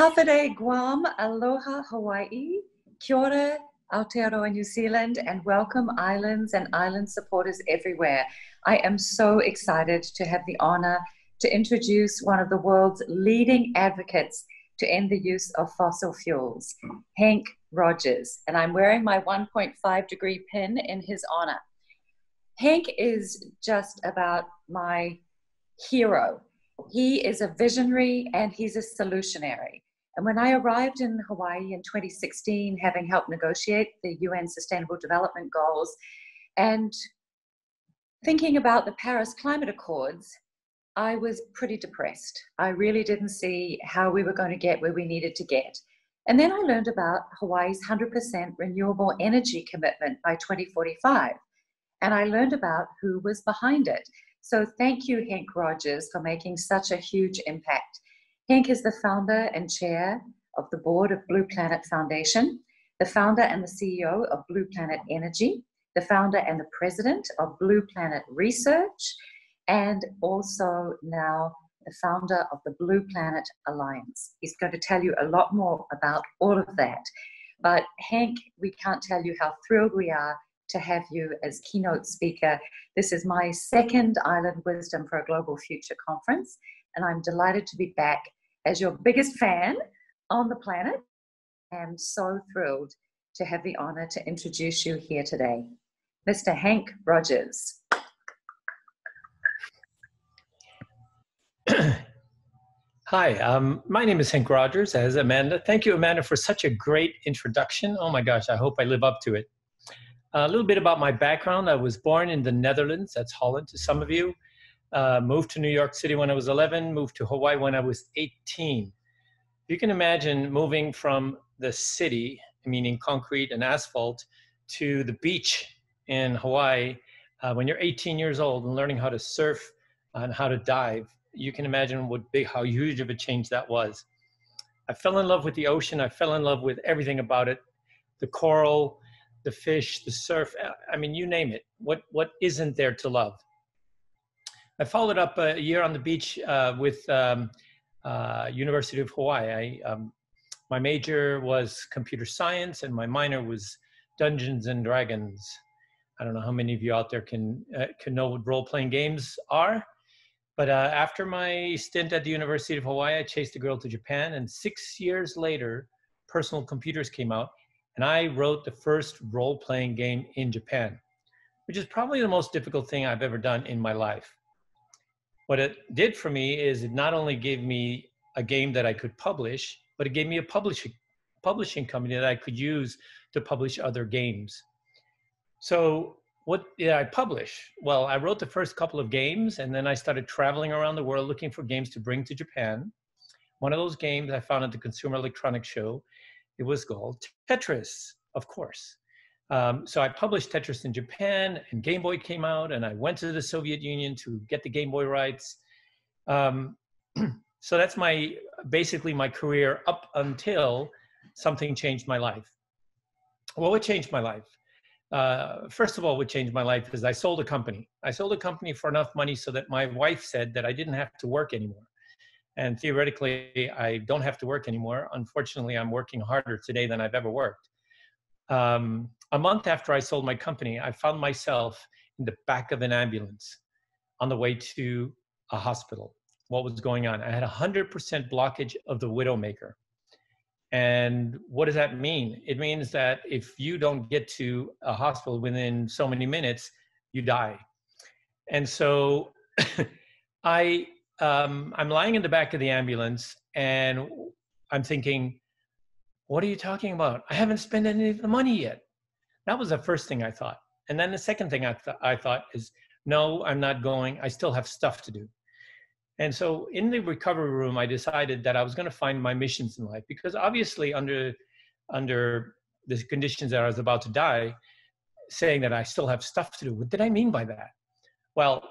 Hafere Guam, aloha Hawaii, kia ora Aotearoa New Zealand, and welcome islands and island supporters everywhere. I am so excited to have the honor to introduce one of the world's leading advocates to end the use of fossil fuels, Henk Rogers, and I'm wearing my 1.5 degree pin in his honor. Henk is just about my hero. He is a visionary and he's a solutionary. And when I arrived in Hawaii in 2016, having helped negotiate the UN Sustainable Development Goals and thinking about the Paris Climate Accords, I was pretty depressed. I really didn't see how we were going to get where we needed to get. And then I learned about Hawaii's 100% renewable energy commitment by 2045. And I learned about who was behind it. So thank you, Henk Rogers, for making such a huge impact. Henk is the founder and chair of the board of Blue Planet Foundation, the founder and the CEO of Blue Planet Energy, the founder and the president of Blue Planet Research, and also now the founder of the Blue Planet Alliance. He's going to tell you a lot more about all of that. But Henk, we can't tell you how thrilled we are to have you as keynote speaker. This is my second Island Wisdom for a Global Future conference, and I'm delighted to be back as your biggest fan on the planet. I'm so thrilled to have the honor to introduce you here today, Mr. Henk Rogers. Hi, my name is Henk Rogers, as Amanda. Thank you, Amanda, for such a great introduction. Oh my gosh, I hope I live up to it. A little bit about my background. I was born in the Netherlands, that's Holland to some of you. Moved to New York City when I was 11, moved to Hawaii when I was 18. You can imagine moving from the city, meaning concrete and asphalt, to the beach in Hawaii when you're 18 years old and learning how to surf and how to dive. You can imagine how huge of a change that was. I fell in love with the ocean. I fell in love with everything about it, the coral, the fish, the surf, I mean, you name it. What isn't there to love? I followed up a year on the beach with University of Hawaii. My major was computer science and my minor was Dungeons and Dragons. I don't know how many of you out there can know what role-playing games are, but after my stint at the University of Hawaii, I chased a girl to Japan, and 6 years later, personal computers came out. And I wrote the first role-playing game in Japan, which is probably the most difficult thing I've ever done in my life. What it did for me is it not only gave me a game that I could publish, but it gave me a publishing company that I could use to publish other games. So what did I publish? Well, I wrote the first couple of games, and then I started traveling around the world looking for games to bring to Japan. One of those games I found at the Consumer Electronics Show. It was called Tetris, of course. So I published Tetris in Japan, and Game Boy came out, and I went to the Soviet Union to get the Game Boy rights. So that's basically my career up until something changed my life. Well, what changed my life? First of all, what changed my life is I sold a company. I sold a company for enough money so that my wife said that I didn't have to work anymore. And theoretically, I don't have to work anymore. Unfortunately, I'm working harder today than I've ever worked. A month after I sold my company, I found myself in the back of an ambulance on the way to a hospital. What was going on? I had 100% blockage of the widowmaker. And what does that mean? It means that if you don't get to a hospital within so many minutes, you die. And so I'm lying in the back of the ambulance and I'm thinking, what are you talking about? I haven't spent any of the money yet. That was the first thing I thought. And then the second thing I thought is, no, I'm not going. I still have stuff to do. And so in the recovery room, I decided that I was going to find my missions in life, because obviously under the conditions that I was about to die, saying that I still have stuff to do, what did I mean by that? Well,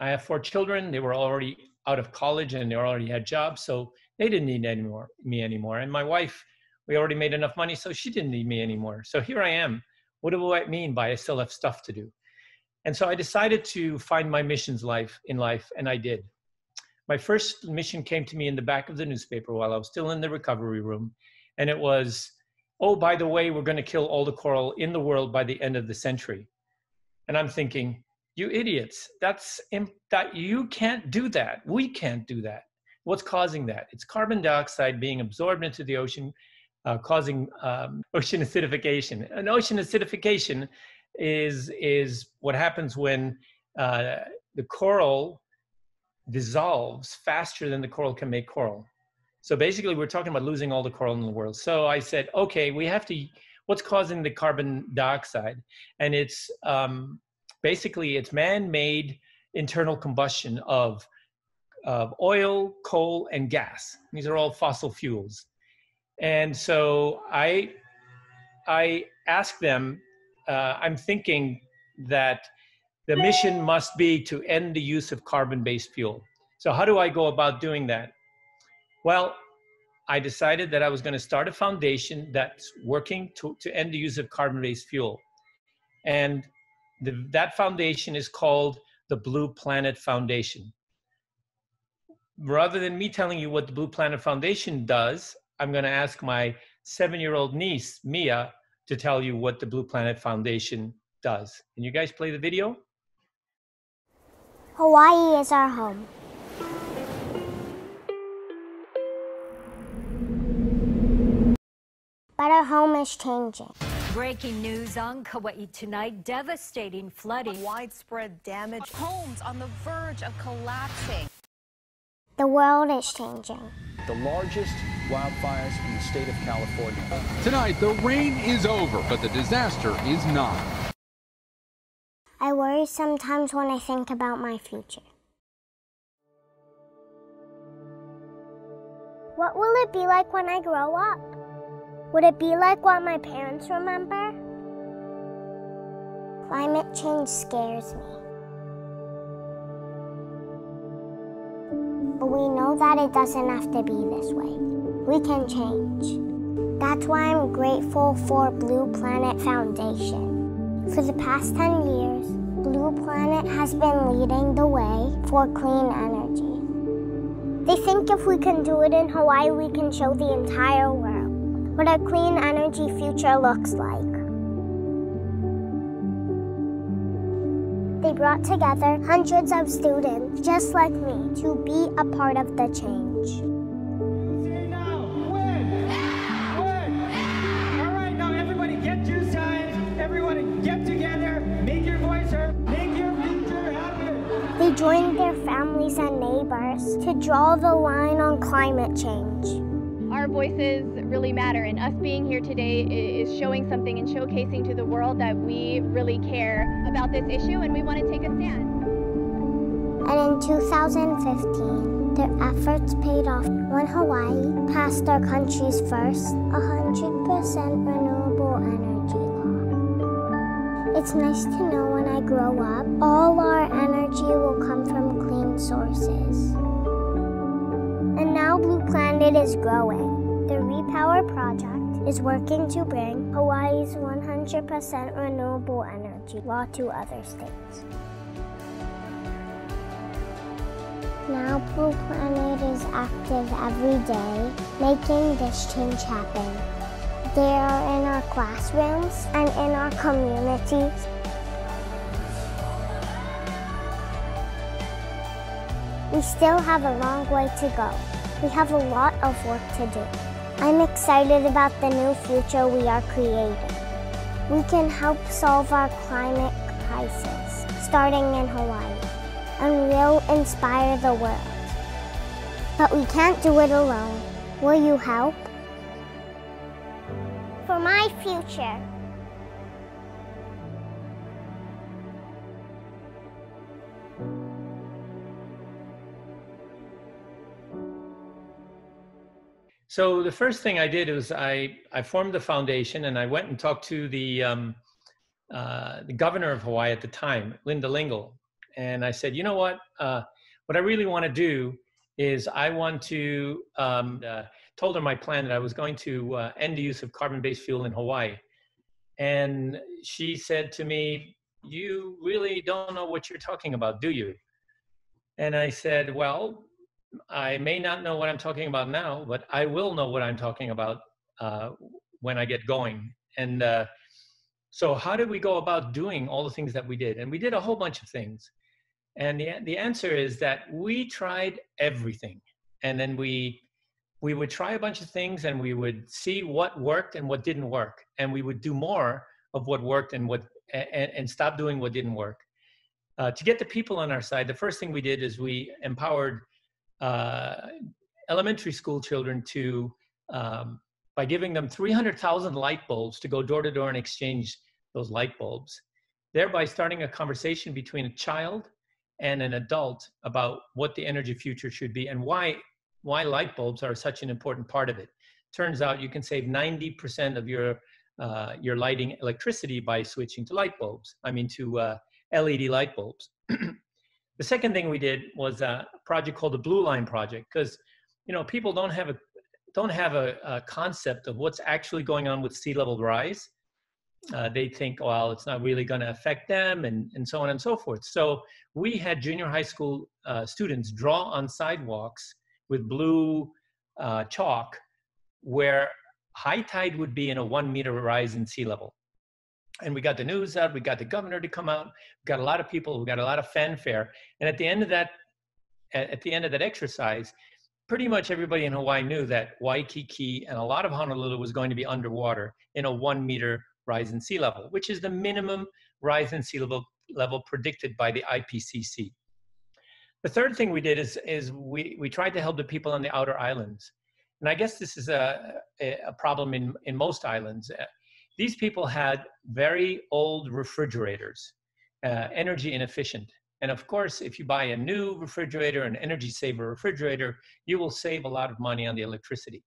I have 4 children. They were already out of college and they already had jobs, so they didn't need me anymore. And my wife, we already made enough money, so she didn't need me anymore. So here I am. What do I mean by I still have stuff to do? And so I decided to find my missions in life, and I did. My first mission came to me in the back of the newspaper while I was still in the recovery room. And it was, oh, by the way, we're going to kill all the coral in the world by the end of the century. And I'm thinking, you idiots, you can't do that. We can't do that. What's causing that? It's carbon dioxide being absorbed into the ocean, causing ocean acidification. And ocean acidification is what happens when the coral dissolves faster than the coral can make coral. So basically we're talking about losing all the coral in the world. So I said, okay, we have to, what's causing the carbon dioxide? And it's basically it's man-made internal combustion of oil, coal, and gas. These are all fossil fuels. And so I asked them, I'm thinking that the mission must be to end the use of carbon-based fuel. So how do I go about doing that? Well, I decided that I was going to start a foundation that's working to end the use of carbon-based fuel. And that foundation is called the Blue Planet Foundation. Rather than me telling you what the Blue Planet Foundation does, I'm going to ask my 7-year-old niece, Mia, to tell you what the Blue Planet Foundation does. Can you guys play the video? Hawaii is our home. But our home is changing. Breaking news on Kauai tonight. Devastating flooding. Widespread damage. Homes on the verge of collapsing. The world is changing. The largest wildfires in the state of California. Tonight, the rain is over, but the disaster is not. I worry sometimes when I think about my future. What will it be like when I grow up? Would it be like what my parents remember? Climate change scares me. But we know that it doesn't have to be this way. We can change. That's why I'm grateful for Blue Planet Foundation. For the past 10 years, Blue Planet has been leading the way for clean energy. They think if we can do it in Hawaii, we can show the entire world what a clean energy future looks like. They brought together hundreds of students just like me to be a part of the change. Say now, win! Ah! Win! Ah! All right, now everybody get two sides. Everyone get together, make your voice heard, make your future happen. They joined their families and neighbors to draw the line on climate change. Our voices really matter, and us being here today is showing something and showcasing to the world that we really care about this issue and we want to take a stand. And in 2015, their efforts paid off when Hawaii passed our country's first 100% renewable energy law. It's nice to know when I grow up, all our energy will come from clean sources. And now Blue Planet is growing. The Repower Project is working to bring Hawaii's 100% renewable energy law to other states. Now Blue Planet is active every day, making this change happen. They are in our classrooms and in our communities. We still have a long way to go. We have a lot of work to do. I'm excited about the new future we are creating. We can help solve our climate crisis, starting in Hawaii, and we'll inspire the world. But we can't do it alone. Will you help? For my future. So the first thing I did was I formed the foundation and I went and talked to the governor of Hawaii at the time, Linda Lingle. And I said, you know what I really want to do is I want to, told her my plan that I was going to end the use of carbon-based fuel in Hawaii. And she said to me, you really don't know what you're talking about, do you? And I said, well, I may not know what I'm talking about now, but I will know what I'm talking about when I get going. And so how did we go about doing all the things that we did? And we did a whole bunch of things. And the answer is that we tried everything. And then we would try a bunch of things, and we would see what worked and what didn't work. And we would do more of what worked and stop doing what didn't work. To get the people on our side, the first thing we did is we empowered elementary school children to, by giving them 300,000 light bulbs to go door to door and exchange those light bulbs, thereby starting a conversation between a child and an adult about what the energy future should be and why light bulbs are such an important part of it. Turns out you can save 90% of your lighting electricity by switching to light bulbs, I mean to LED light bulbs. The second thing we did was a project called the Blue Line Project, because people don't have a concept of what's actually going on with sea level rise. They think, well, it's not really going to affect them, and so on and so forth. So we had junior high school students draw on sidewalks with blue chalk where high tide would be in a 1 meter rise in sea level. And we got the news out, we got the governor to come out, we got a lot of people, we got a lot of fanfare. And at the end of that, exercise, pretty much everybody in Hawaii knew that Waikiki and a lot of Honolulu was going to be underwater in a 1 meter rise in sea level, which is the minimum rise in sea level predicted by the IPCC. The third thing we did is we tried to help the people on the outer islands. And I guess this is a problem in most islands. These people had very old refrigerators, energy inefficient. And of course, if you buy a new refrigerator, an energy saver refrigerator, you will save a lot of money on the electricity.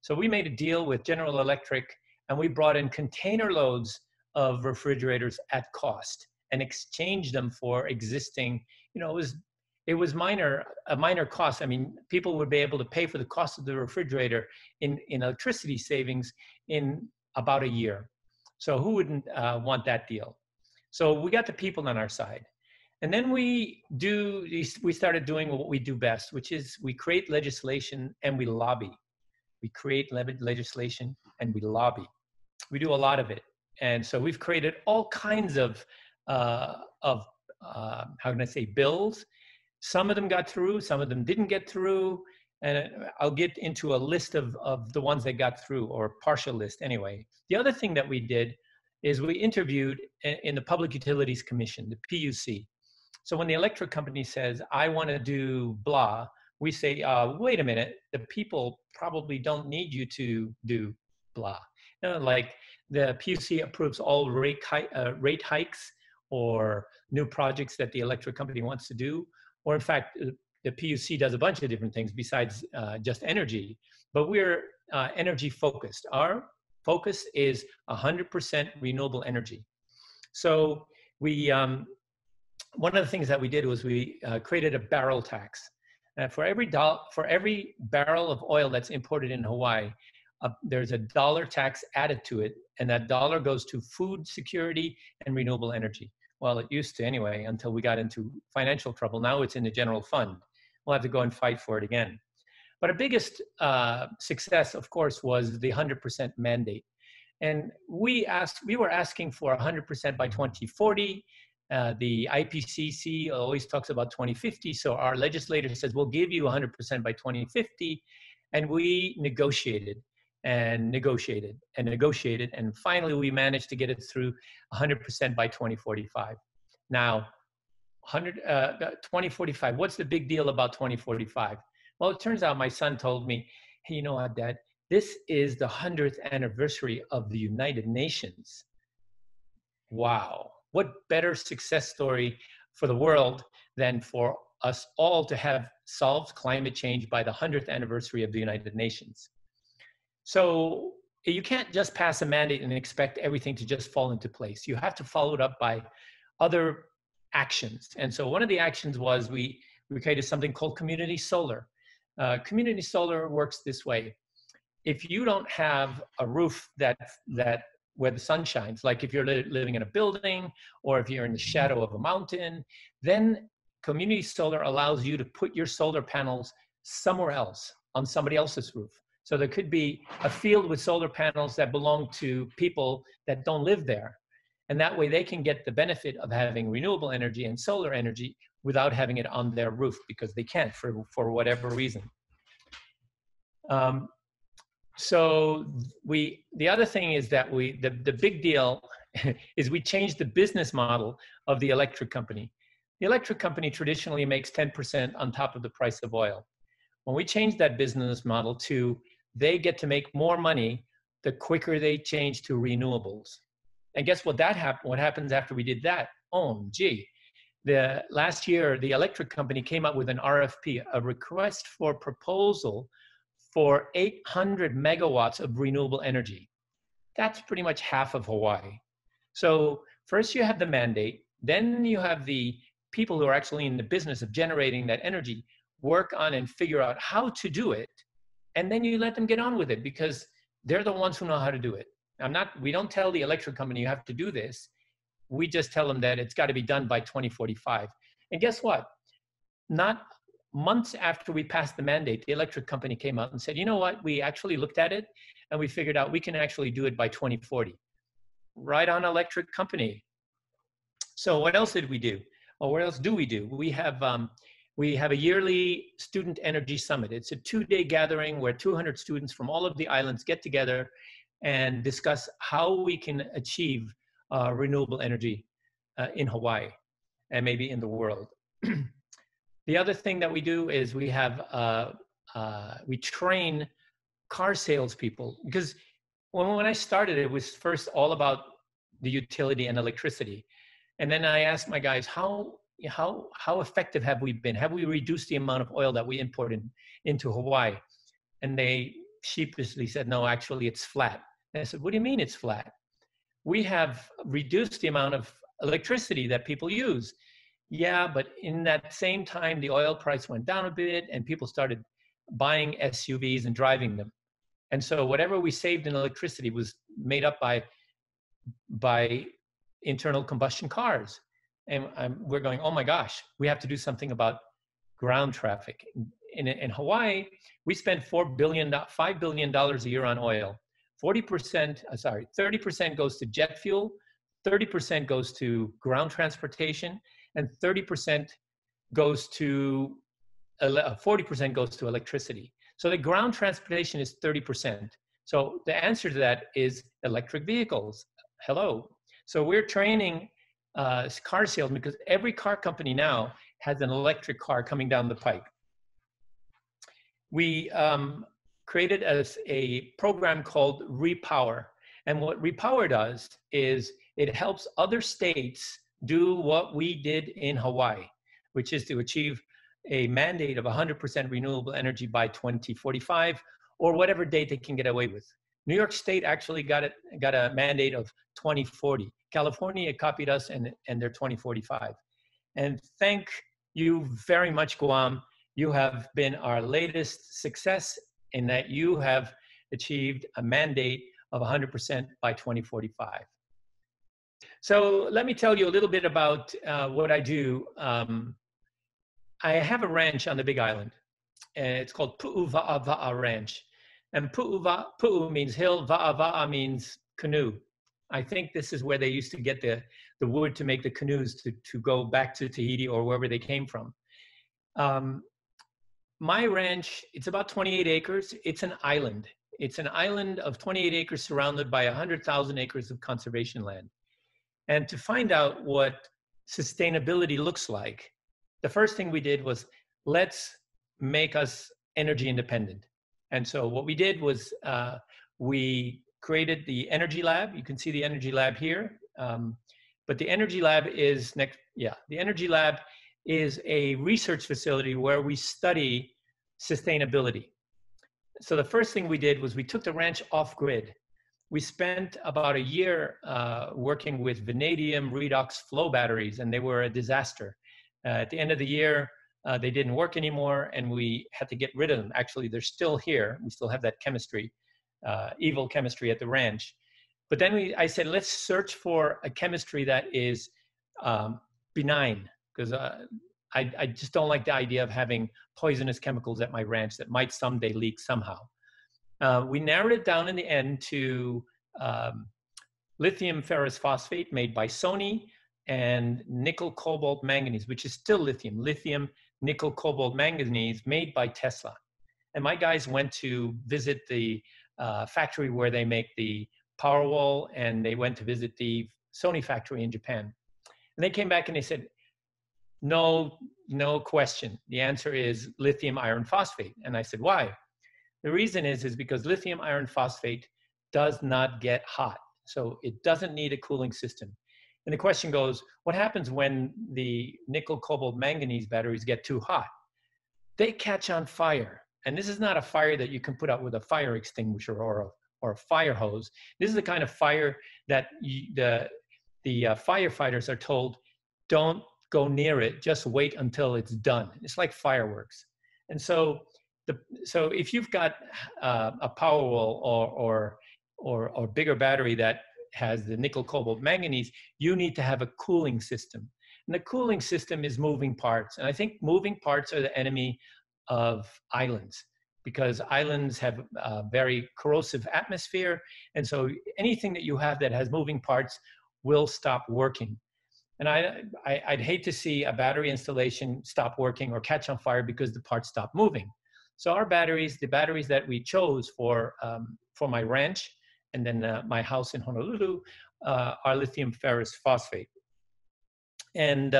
So we made a deal with General Electric, and we brought in container loads of refrigerators at cost and exchanged them for existing, it was a minor cost. I mean, people would be able to pay for the cost of the refrigerator in electricity savings in about a year. So who wouldn't want that deal? So we got the people on our side. And then we started doing what we do best, which is we create legislation and we lobby. We create legislation and we lobby. We do a lot of it. And so we've created all kinds of how can I say, bills. Some of them got through, some of them didn't get through. And I'll get into a list of the ones that got through, or partial list anyway. The other thing that we did is we interviewed in the Public Utilities Commission, the PUC. So when the electric company says, I want to do blah, we say, wait a minute, the people probably don't need you to do blah. Like the PUC approves all rate hikes or new projects that the electric company wants to do. Or in fact, the PUC does a bunch of different things besides just energy, but we're energy focused. Our focus is 100% renewable energy. So we, one of the things that we did was we created a barrel tax. For every barrel of oil that's imported in Hawaii, there's a dollar tax added to it, and that dollar goes to food security and renewable energy. Well, it used to anyway, until we got into financial trouble. Now it's in the general fund. We'll have to go and fight for it again. But our biggest success, of course, was the 100% mandate. And we were asking for 100% by 2040. The IPCC always talks about 2050. So our legislator says, we'll give you 100% by 2050. And we negotiated and negotiated and negotiated. And finally, we managed to get it through 100% by 2045. Now, 2045, what's the big deal about 2045? Well, it turns out my son told me, hey, you know what, Dad, this is the 100th anniversary of the United Nations. Wow, what better success story for the world than for us all to have solved climate change by the 100th anniversary of the United Nations. So you can't just pass a mandate and expect everything to just fall into place. You have to follow it up by other actions. And so one of the actions was we created something called community solar. Community solar works this way. If you don't have a roof where the sun shines, like if you're living in a building or if you're in the shadow of a mountain, then community solar allows you to put your solar panels somewhere else on somebody else's roof. So there could be a field with solar panels that belong to people that don't live there. And that way they can get the benefit of having renewable energy and solar energy without having it on their roof, because they can't for whatever reason. The other thing is that the big deal is we changed the business model of the electric company. The electric company traditionally makes 10% on top of the price of oil. When we changed that business model to they get to make more money the quicker they change to renewables. And guess what what happens after we did that? Oh, gee. Last year, the electric company came up with an RFP, a request for proposal for 800 megawatts of renewable energy. That's pretty much half of Hawaii. So first you have the mandate, then you have the people who are actually in the business of generating that energy work on and figure out how to do it, and then you let them get on with it because they're the ones who know how to do it. We don't tell the electric company you have to do this. We just tell them that it's got to be done by 2045. And guess what? Not months after we passed the mandate, the electric company came out and said, you know what? We actually looked at it and we figured out we can actually do it by 2040. Right on, electric company. So what else did we do? Or what else do we do? We have a yearly student energy summit. It's a two-day gathering where 200 students from all of the islands get together and discuss how we can achieve renewable energy in Hawaii and maybe in the world. The other thing that we do is we train car salespeople, because when I started, it was first all about the utility and electricity. And then I asked my guys, how effective have we been? Have we reduced the amount of oil that we import into Hawaii? And they sheepishly said, no, actually it's flat. And I said, what do you mean it's flat? We have reduced the amount of electricity that people use. Yeah, but in that same time, the oil price went down a bit and people started buying SUVs and driving them. And so whatever we saved in electricity was made up by internal combustion cars. And we're going, oh my gosh, we have to do something about ground traffic. In Hawaii, we spend $5 billion a year on oil. 30% goes to jet fuel, 30% goes to ground transportation, and 40% goes to electricity. So the ground transportation is 30%. So the answer to that is electric vehicles. Hello. So we're training car salesmen, because every car company now has an electric car coming down the pike. We created a program called Repower. And what Repower does is it helps other states do what we did in Hawaii, which is to achieve a mandate of 100% renewable energy by 2045, or whatever date they can get away with. New York State actually got a mandate of 2040. California copied us and they're 2045. And thank you very much, Guam. You have been our latest success in that you have achieved a mandate of 100% by 2045. So let me tell you a little bit about what I do. I have a ranch on the Big Island, and it's called Pu'u Va'a Va'a Ranch. And Pu'u means hill, Va'a Va'a means canoe. I think this is where they used to get the wood to make the canoes to go back to Tahiti or wherever they came from. My ranch, it's about 28 acres. It's an island. It's an island of 28 acres surrounded by 100,000 acres of conservation land. And to find out what sustainability looks like, the first thing we did was, let's make us energy independent. And so what we did was we created the Energy Lab. You can see the Energy Lab here. But the Energy Lab is next. Yeah, the Energy Lab is a research facility where we study sustainability. So the first thing we did was we took the ranch off grid. We spent about a year working with vanadium redox flow batteries, and they were a disaster. At the end of the year, they didn't work anymore, and we had to get rid of them. Actually, they're still here. We still have that chemistry, evil chemistry at the ranch. But then I said, let's search for a chemistry that is benign, because I just don't like the idea of having poisonous chemicals at my ranch that might someday leak somehow. We narrowed it down in the end to lithium ferrous phosphate made by Sony and nickel cobalt manganese, which is still lithium nickel cobalt manganese made by Tesla. And my guys went to visit the factory where they make the Powerwall, and they went to visit the Sony factory in Japan. And they came back and they said, no question. The answer is lithium iron phosphate. And I said, why? The reason is because lithium iron phosphate does not get hot. So it doesn't need a cooling system. And the question goes, what happens when the nickel cobalt manganese batteries get too hot? They catch on fire. And this is not a fire that you can put out with a fire extinguisher or a fire hose. This is the kind of fire that the firefighters are told, don't go near it, just wait until it's done. It's like fireworks. And so, so if you've got a Powerwall or bigger battery that has the nickel cobalt manganese, you need to have a cooling system. And the cooling system is moving parts. And I think moving parts are the enemy of islands, because islands have a very corrosive atmosphere. And so anything that you have that has moving parts will stop working. And I'd hate to see a battery installation stop working or catch on fire because the parts stop moving. So our batteries, the batteries that we chose for my ranch and then my house in Honolulu, are lithium ferrous phosphate. And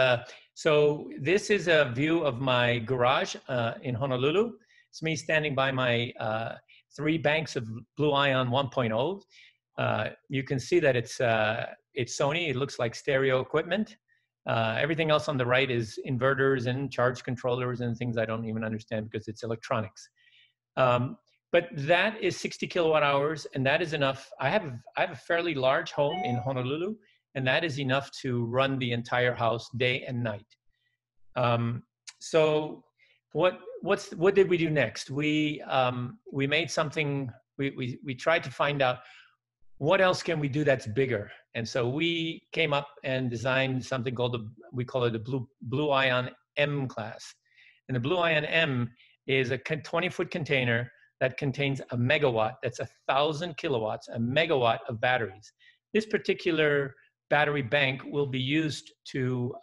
so this is a view of my garage in Honolulu. It's me standing by my three banks of Blue Ion 1.0. You can see that it's Sony. It looks like stereo equipment. Everything else on the right is inverters and charge controllers and things I don't even understand because it's electronics. But that is 60 kilowatt hours, and that is enough. I have a fairly large home in Honolulu, and that is enough to run the entire house day and night. So what did we do next? We made something. We tried to find out, what else can we do that's bigger? And so we came up and designed something called we call it the Blue Ion M class. And the Blue Ion M is a 20-foot container that contains a megawatt. That's 1,000 kilowatts, a megawatt of batteries. This particular battery bank will be used to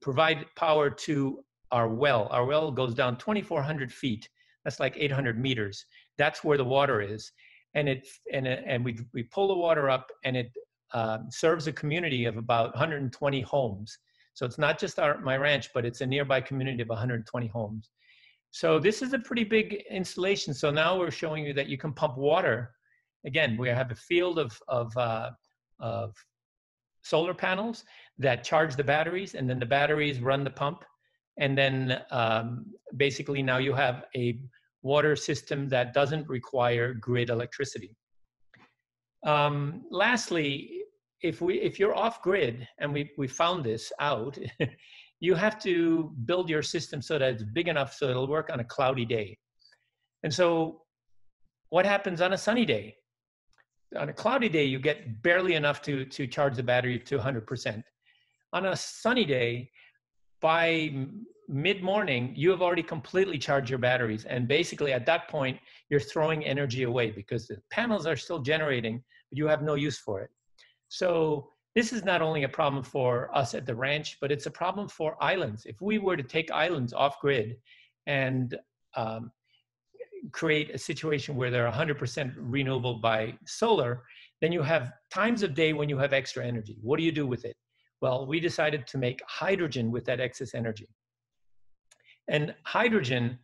provide power to our well. Our well goes down 2,400 feet. That's like 800 meters. That's where the water is. And we pull the water up, and it serves a community of about 120 homes. So it's not just my ranch, but it's a nearby community of 120 homes. So this is a pretty big installation. So now we're showing you that you can pump water. Again, we have a field of solar panels that charge the batteries, and then the batteries run the pump. And then basically now you have a water system that doesn't require grid electricity. Lastly, if you're off grid, and we found this out, you have to build your system so that it's big enough so it'll work on a cloudy day. And so what happens on a sunny day? On a cloudy day, you get barely enough to charge the battery to 100%. On a sunny day, by mid-morning, you have already completely charged your batteries. And basically at that point, you're throwing energy away because the panels are still generating, but you have no use for it. So this is not only a problem for us at the ranch, but it's a problem for islands. If we were to take islands off grid and create a situation where they're 100% renewable by solar, then you have times of day when you have extra energy. What do you do with it? Well, we decided to make hydrogen with that excess energy. And hydrogen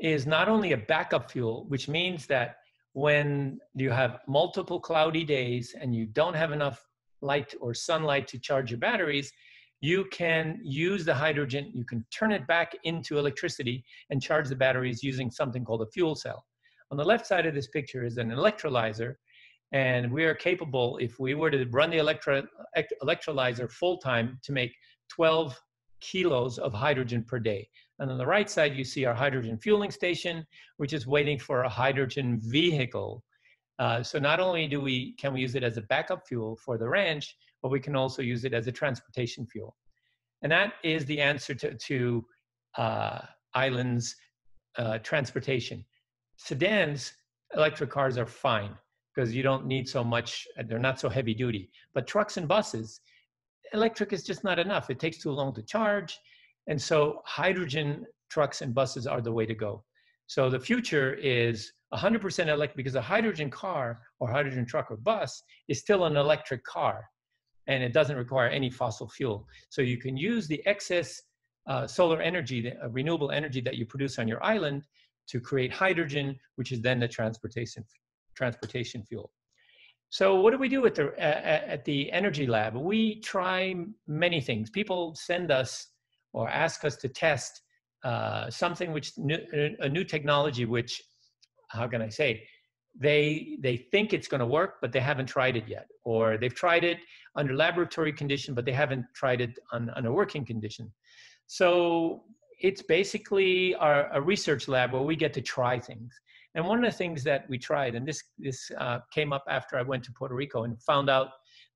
is not only a backup fuel, which means that when you have multiple cloudy days and you don't have enough light or sunlight to charge your batteries, you can use the hydrogen, you can turn it back into electricity and charge the batteries using something called a fuel cell. On the left side of this picture is an electrolyzer, and we are capable, if we were to run the electrolyzer full-time, to make 12 kilos of hydrogen per day. And on the right side, you see our hydrogen fueling station, which is waiting for a hydrogen vehicle. So not only can we use it as a backup fuel for the ranch, but we can also use it as a transportation fuel. And that is the answer to islands' transportation. Sedans, electric cars are fine because you don't need so much, they're not so heavy duty. But trucks and buses, electric is just not enough. It takes too long to charge. And so hydrogen trucks and buses are the way to go. So the future is 100% electric, because a hydrogen car or hydrogen truck or bus is still an electric car, and it doesn't require any fossil fuel. So you can use the excess solar energy, the renewable energy that you produce on your island, to create hydrogen, which is then the transportation fuel. So what do we do at the Energy Lab? We try many things. People send us or ask us to test something a new technology, which, how can I say, they think it's going to work, but they haven't tried it yet, or they've tried it under laboratory condition, but they haven't tried it on a working condition. So it's basically a research lab where we get to try things. And one of the things that we tried, and this came up after I went to Puerto Rico and found out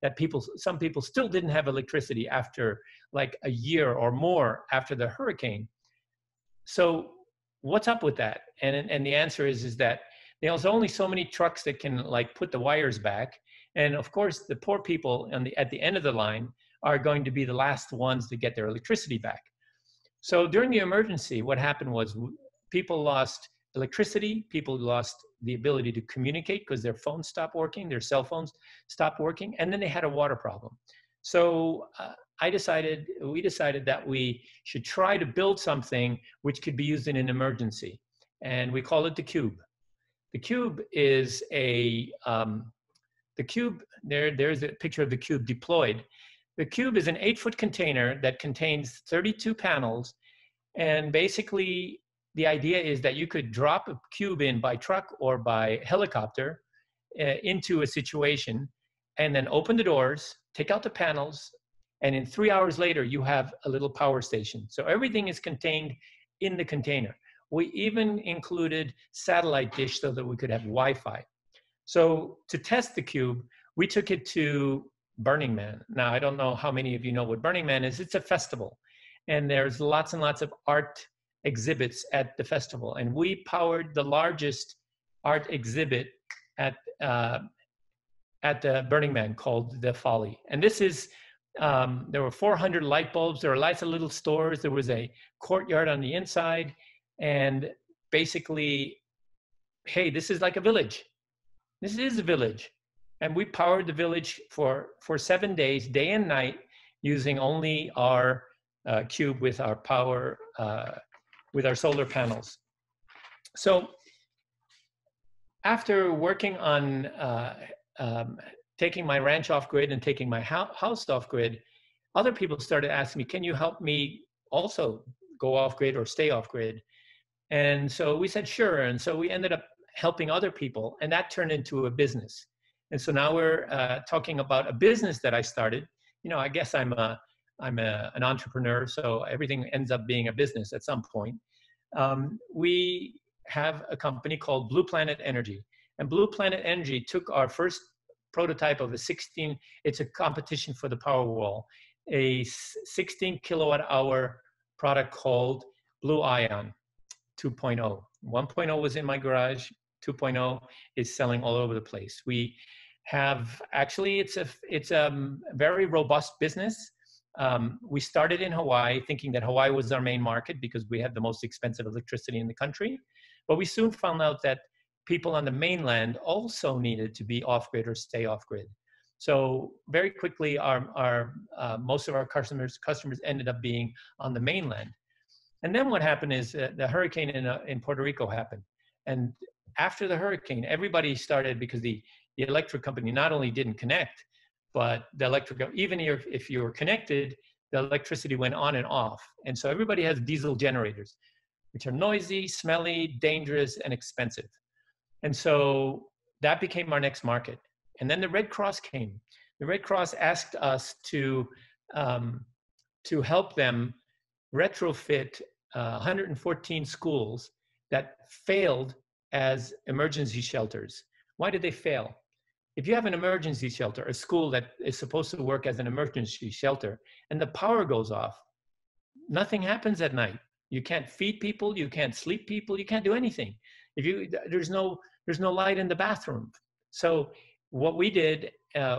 that some people still didn't have electricity after like a year or more after the hurricane. So what's up with that? And the answer is that there's only so many trucks that can like put the wires back. And of course, the poor people at the end of the line are going to be the last ones to get their electricity back. So during the emergency, what happened was people lost electricity, people lost the ability to communicate because their phones stopped working, their cell phones stopped working, and then they had a water problem. So we decided that we should try to build something which could be used in an emergency. And we call it the Cube. The Cube is there's a picture of the Cube deployed. The Cube is an 8-foot container that contains 32 panels. And basically the idea is that you could drop a cube in by truck or by helicopter into a situation, and then open the doors, take out the panels, and in 3 hours later, you have a little power station. So everything is contained in the container. We even included satellite dish so that we could have Wi-Fi. So to test the Cube, we took it to Burning Man. Now, I don't know how many of you know what Burning Man is. It's a festival, and there's lots and lots of art exhibits at the festival. And we powered the largest art exhibit at the Burning Man called The Folly. And this is, there were 400 light bulbs, there were lots of little stores, there was a courtyard on the inside, and basically, hey, this is like a village. This is a village. And we powered the village for 7 days, day and night, using only our Cube with our power, with our solar panels. So after working on taking my ranch off grid and taking my house off grid, other people started asking me, can you help me also go off grid or stay off grid? And so we said, sure. And so we ended up helping other people, and that turned into a business. And so now we're talking about a business that I started. You know, I guess I'm an entrepreneur, so everything ends up being a business at some point. We have a company called Blue Planet Energy. And Blue Planet Energy took our first prototype of a it's a competition for the Powerwall, a 16 kilowatt hour product called Blue Ion 2.0. 1.0 was in my garage, 2.0 is selling all over the place. We have, actually, it's a very robust business. We started in Hawaii thinking that Hawaii was our main market because we had the most expensive electricity in the country. But we soon found out that people on the mainland also needed to be off-grid or stay off-grid. So very quickly, most of our customers ended up being on the mainland. And then what happened is the hurricane in Puerto Rico happened. And after the hurricane, everybody started, because the electric company not only didn't connect, but the electric, even if you were connected, the electricity went on and off. And so everybody has diesel generators, which are noisy, smelly, dangerous, and expensive. And so that became our next market. And then the Red Cross came. The Red Cross asked us to help them retrofit 114 schools that failed as emergency shelters. Why did they fail? If you have an emergency shelter, a school that is supposed to work as an emergency shelter, and the power goes off, nothing happens at night. You can't feed people, you can't sleep people, you can't do anything. If you, there's no light in the bathroom. So what we did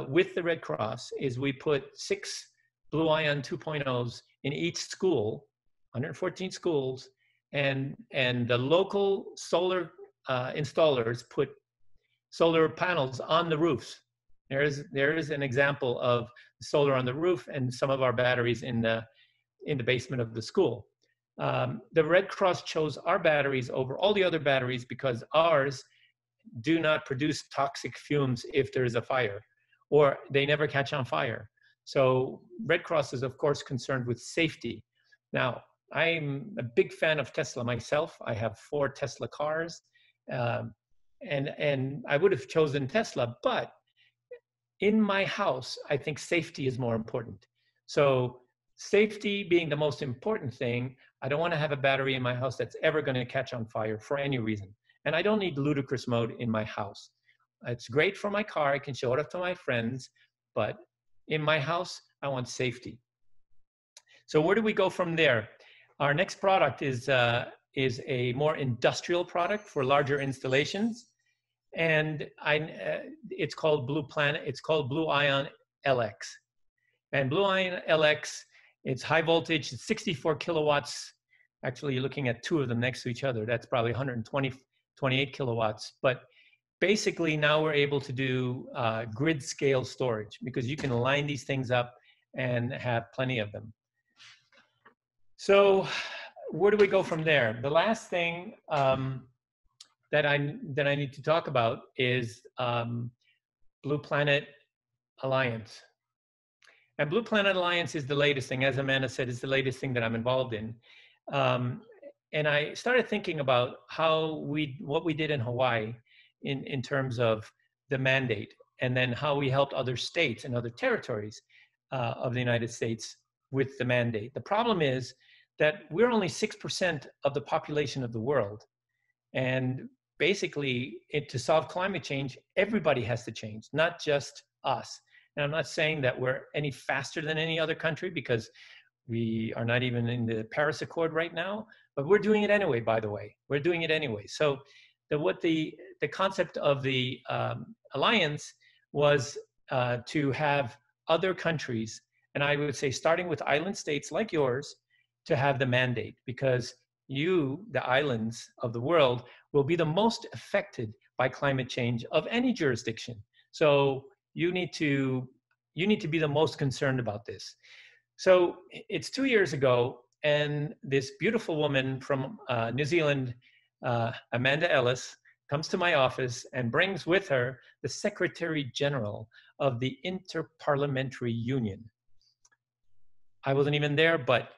with the Red Cross is we put 6 Blue Ion 2.0s in each school, 114 schools, and the local solar installers put solar panels on the roofs. There is an example of solar on the roof and some of our batteries in the basement of the school. The Red Cross chose our batteries over all the other batteries because ours do not produce toxic fumes if there is a fire, or they never catch on fire. So Red Cross is, of course, concerned with safety. Now, I'm a big fan of Tesla myself. I have 4 Tesla cars, and I would have chosen Tesla, but in my house, I think safety is more important. So safety being the most important thing, I don't want to have a battery in my house that's ever going to catch on fire for any reason. And I don't need ludicrous mode in my house. It's great for my car. I can show it off to my friends. But in my house, I want safety. So where do we go from there? Our next product is a more industrial product for larger installations. And it's called Blue Planet. It's called Blue Ion LX. And Blue Ion LX, it's high voltage, it's 64 kilowatts. Actually, you're looking at 2 of them next to each other. That's probably 128 kilowatts. But basically, now we're able to do grid scale storage because you can line these things up and have plenty of them. So where do we go from there? The last thing that I need to talk about is Blue Planet Alliance. And Blue Planet Alliance is the latest thing, as Amanda said, is the latest thing that I'm involved in. And I started thinking about what we did in Hawaii in terms of the mandate, and then how we helped other states and other territories of the United States with the mandate. The problem is that we're only 6% of the population of the world. And basically, to solve climate change, everybody has to change, not just us. And I'm not saying that we're any faster than any other country because we are not even in the Paris Accord right now, but we're doing it anyway, by the way. We're doing it anyway. So the concept of the alliance was to have other countries, and I would say starting with island states like yours, to have the mandate because you, the islands of the world, will be the most affected by climate change of any jurisdiction. So you need to be the most concerned about this. So it's 2 years ago, and this beautiful woman from New Zealand, Amanda Ellis, comes to my office and brings with her the Secretary General of the Interparliamentary Union. I wasn't even there, but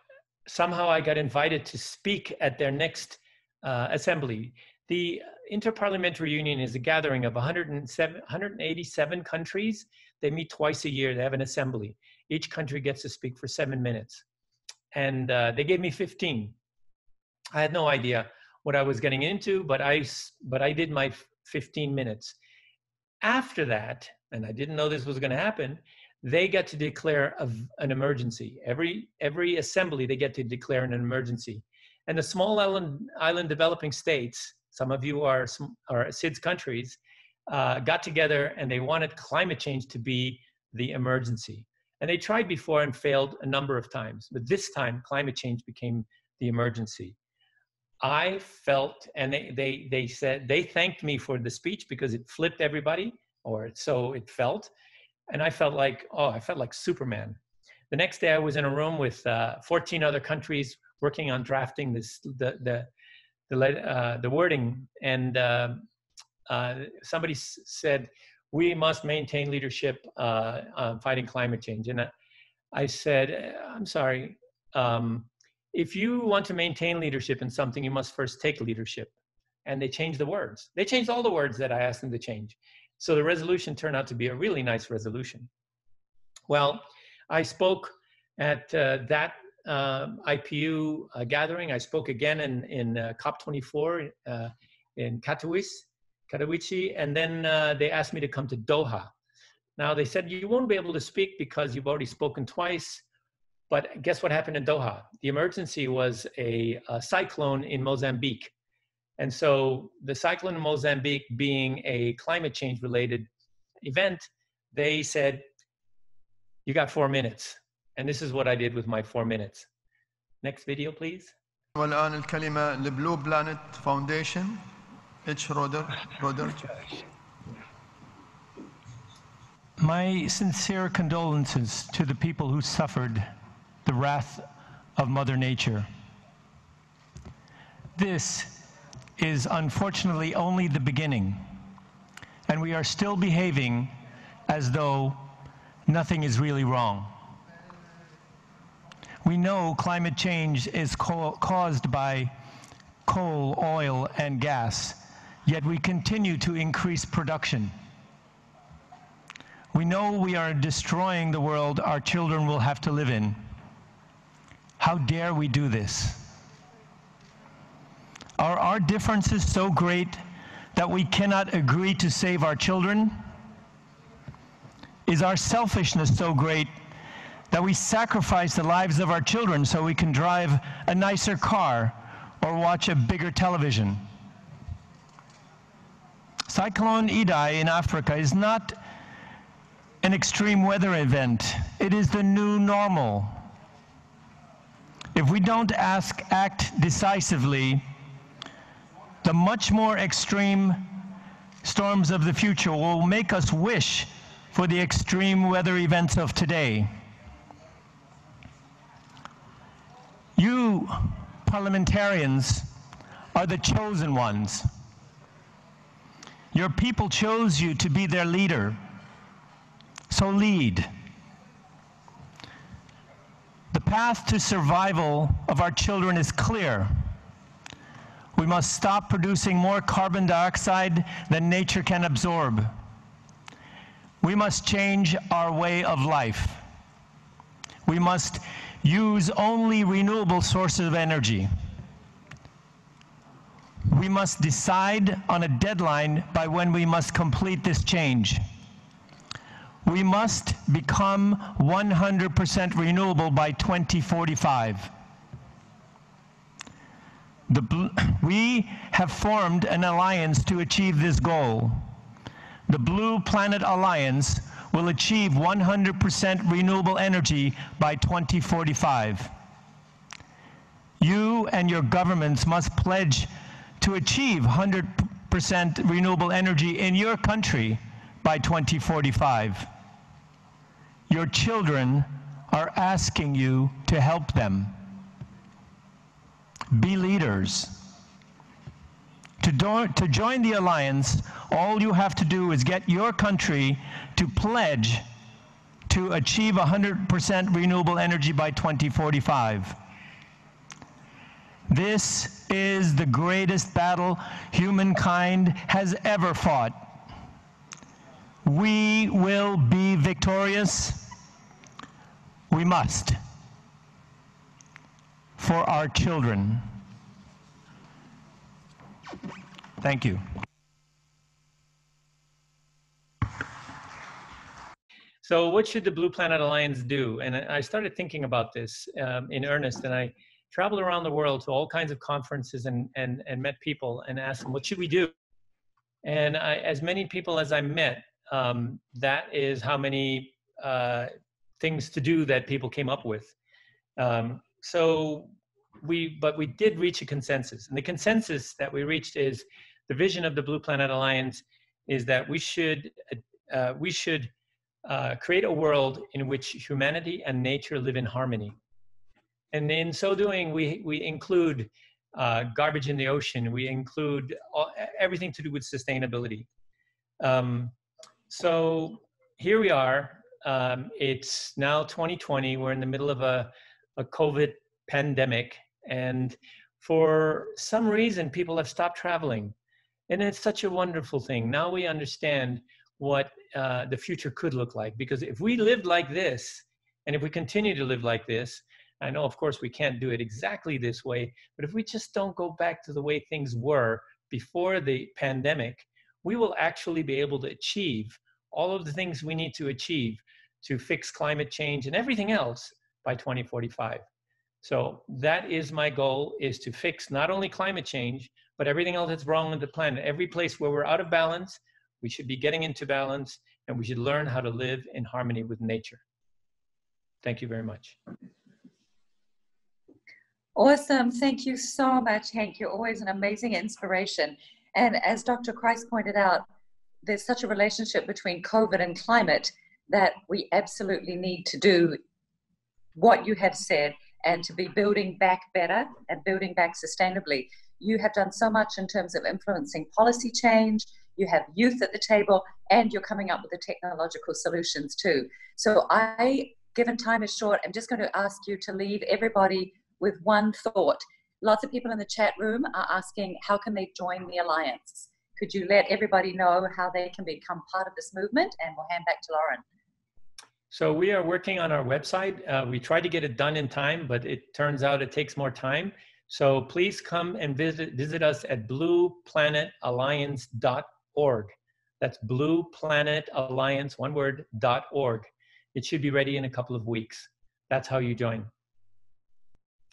somehow I got invited to speak at their next assembly. The Interparliamentary Union is a gathering of 187 countries. They meet twice a year. They have an assembly. Each country gets to speak for 7 minutes. And they gave me 15. I had no idea what I was getting into, but I did my 15 minutes. After that, and I didn't know this was going to happen, they get to declare an emergency. Every assembly, they get to declare an emergency. And the small island developing states, some of you are SIDS countries, got together and they wanted climate change to be the emergency. And they tried before and failed a number of times. But this time, climate change became the emergency. I felt, and they said, they thanked me for the speech because it flipped everybody, or so it felt. And I felt like, oh, I felt like Superman. The next day I was in a room with 14 other countries working on drafting this, the wording, and somebody said, we must maintain leadership fighting climate change. And I said, I'm sorry, if you want to maintain leadership in something, you must first take leadership. And they changed the words. They changed all the words that I asked them to change. So the resolution turned out to be a really nice resolution. Well, I spoke at that IPU gathering. I spoke again in COP24 in Katowice, and then they asked me to come to Doha. Now they said, you won't be able to speak because you've already spoken twice, But guess what happened in Doha? The emergency was a cyclone in Mozambique. And so the cyclone in Mozambique being a climate change related event, they said, you got 4 minutes. And this is what I did with my 4 minutes. Next video, please. والآن الكلمة لبلو بلانت فاونديشن اتش رودر. My sincere condolences to the people who suffered the wrath of Mother Nature. This is unfortunately only the beginning, and we are still behaving as though nothing is really wrong. We know climate change is caused by coal, oil, and gas, yet we continue to increase production. We know we are destroying the world our children will have to live in. How dare we do this? Are our differences so great that we cannot agree to save our children? Is our selfishness so great that we sacrifice the lives of our children so we can drive a nicer car or watch a bigger television? Cyclone Idai in Africa is not an extreme weather event. It is the new normal. If we don't act decisively, the much more extreme storms of the future will make us wish for the extreme weather events of today. You parliamentarians are the chosen ones. Your people chose you to be their leader, so lead. The path to survival of our children is clear. We must stop producing more carbon dioxide than nature can absorb. We must change our way of life. We must use only renewable sources of energy. We must decide on a deadline by when we must complete this change. We must become 100% renewable by 2045. We have formed an alliance to achieve this goal. The Blue Planet Alliance will achieve 100% renewable energy by 2045. You and your governments must pledge to achieve 100% renewable energy in your country by 2045. Your children are asking you to help them. Be leaders. To join the alliance, all you have to do is get your country to pledge to achieve 100% renewable energy by 2045. This is the greatest battle humankind has ever fought. We will be victorious. We must. For our children. Thank you. So what should the Blue Planet Alliance do? And I started thinking about this in earnest, and I traveled around the world to all kinds of conferences and met people and asked them, what should we do? And as many people as I met, that is how many things to do that people came up with. But we did reach a consensus. And the consensus that we reached is the vision of the Blue Planet Alliance is that we should create a world in which humanity and nature live in harmony. And in so doing, we include garbage in the ocean. We include everything to do with sustainability. So here we are. It's now 2020. We're in the middle of a COVID pandemic, and for some reason people have stopped traveling, and it's such a wonderful thing. Now we understand what the future could look like, because if we lived like this, and if we continue to live like this, I know of course we can't do it exactly this way, but if we just don't go back to the way things were before the pandemic, we will actually be able to achieve all of the things we need to achieve to fix climate change and everything else by 2045. So that is my goal, is to fix not only climate change, but everything else that's wrong on the planet. Every place where we're out of balance, we should be getting into balance, and we should learn how to live in harmony with nature. Thank you very much. Awesome, thank you so much, Henk. You're always an amazing inspiration. And as Dr. Kreis pointed out, there's such a relationship between COVID and climate that we absolutely need to do what you have said and to be building back better and building back sustainably. You have done so much in terms of influencing policy change. You have youth at the table, and you're coming up with the technological solutions too. So I, given time is short, I'm just going to ask you to leave everybody with one thought. Lots of people in the chat room are asking, how can they join the Alliance? Could you let everybody know how they can become part of this movement? And we'll hand back to Lauren. So we are working on our website. We tried to get it done in time, but it turns out it takes more time. So please come and visit us at blueplanetalliance.org. That's blueplanetalliance, one word, .org. It should be ready in a couple of weeks. That's how you join.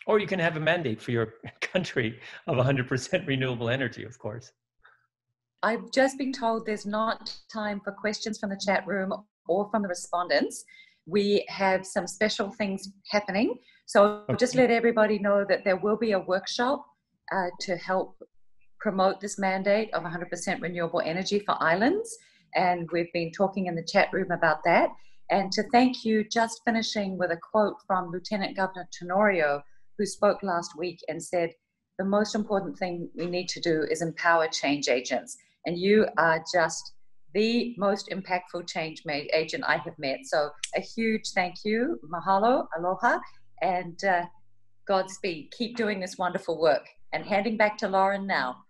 Or you can have a mandate for your country of 100% renewable energy, of course. I've just been told there's not time for questions from the chat room or from the respondents. We have some special things happening. So okay. Just let everybody know that there will be a workshop to help promote this mandate of 100% renewable energy for islands. And we've been talking in the chat room about that. And to thank you, just finishing with a quote from Lieutenant Governor Tenorio, who spoke last week and said, the most important thing we need to do is empower change agents. And you are just the most impactful change agent I have met. So a huge thank you, mahalo, aloha, and Godspeed. Keep doing this wonderful work. And handing back to Lauren now.